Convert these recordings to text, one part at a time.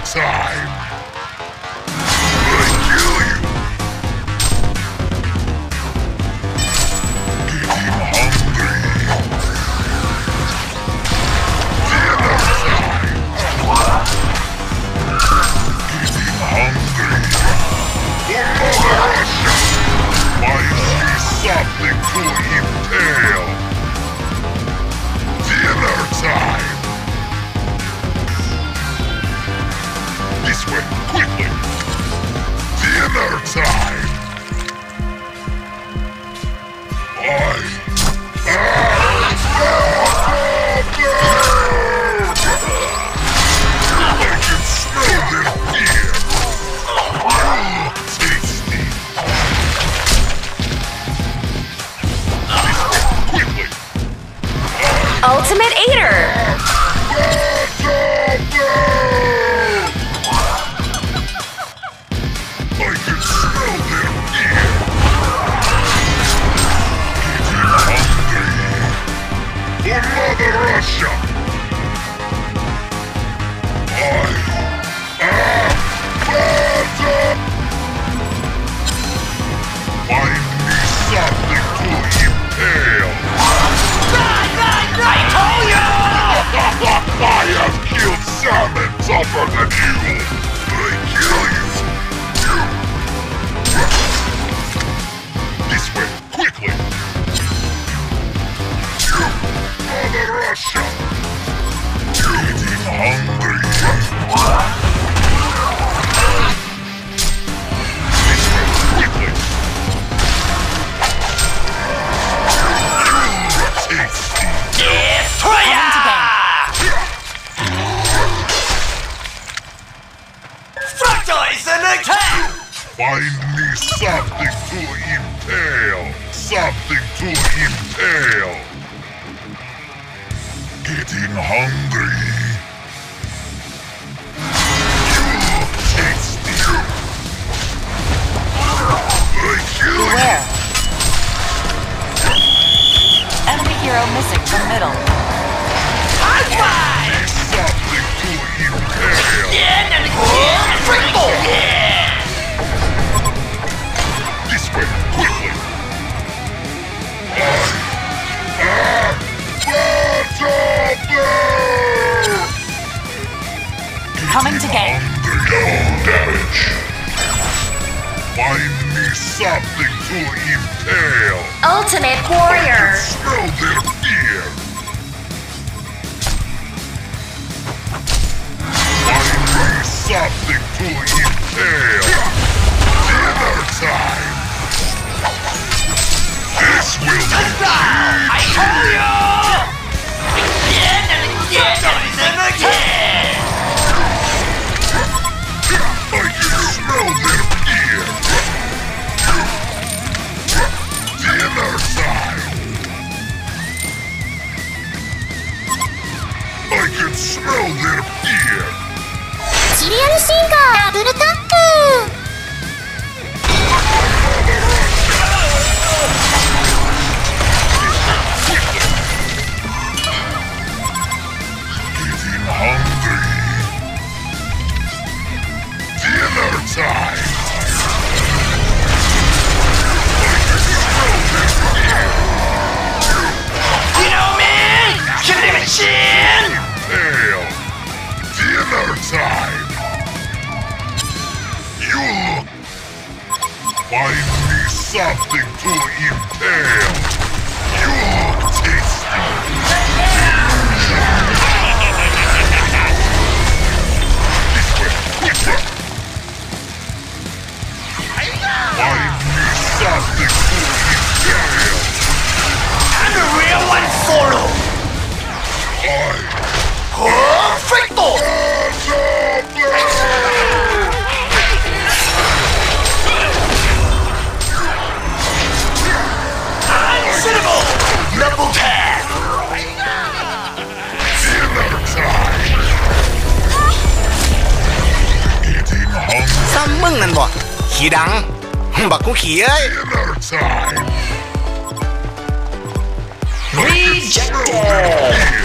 time. I'm gonna kill you. Get him hungry. Dinner time. Get him hungry. Another Russia. Why is he something to impale? Dinner time. This way, quickly! Dinner time! I am I can smell their fear! Tasty! This way, quickly! Ultimate Eater! Mother Russia! I am better! Find me something to impale! Die, die, die! I told you! I have killed salmon tougher than you! I kill you! This way, quickly! Mother Russia! Get him hungry! This way, quickly! Tasty! Destroy ya! Fractoids in the camp! Find me something to impale! Something to impale! Getting hungry. You taste you. I kill you. Where? Enemy hero missing from middle. High five! There's something to impale. Yeah, and yeah. This way, quickly. Coming to game. No damage. Find me something to impale. Ultimate warrior. I can smell their fear. Find me something to impale. Dinner time. This will be huge. I told you. Again and again and again! I can smell their fear! Dinner time! I can smell their fear! Serial Singer! Double Tap! Hungry. Dinner time. You know, man, give him a chin. Dinner time. You look. Find me something to impale. You look tasty. Find me something to impale. I'm the real one for you. Perfecto! Unsittable! Double tap! Dinner time! Getting hungry. Sao mừng lên bỏ? Khí đắng. Bà cũng khỉ ấy. Rejected.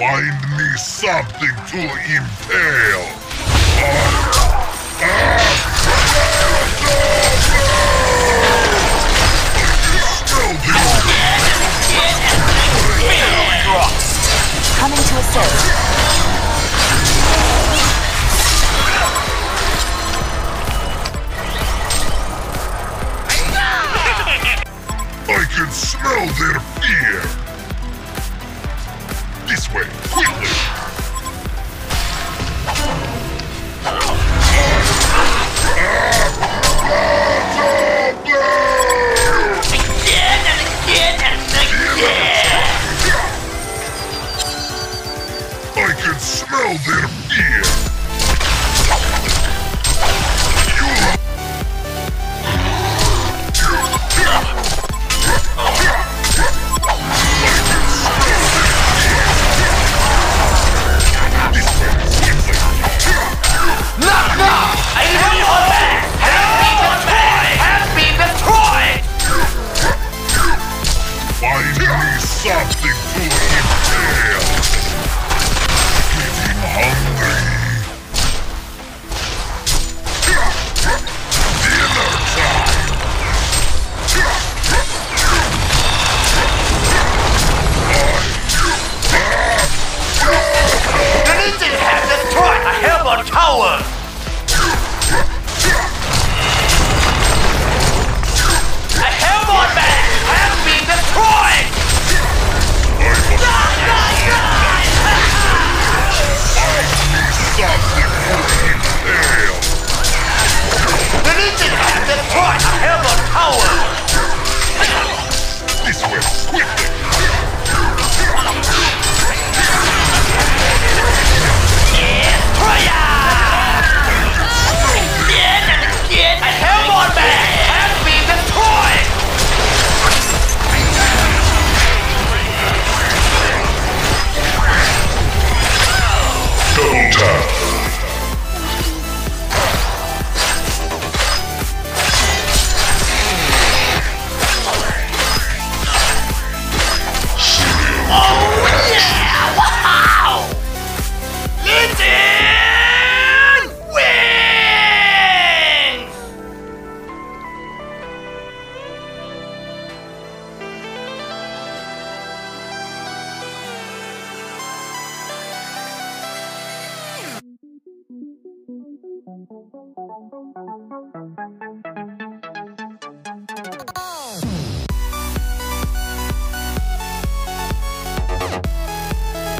Find me something to impale! Coming to assist. I can smell their fear! This way, quickly! I can smell their fear! Something!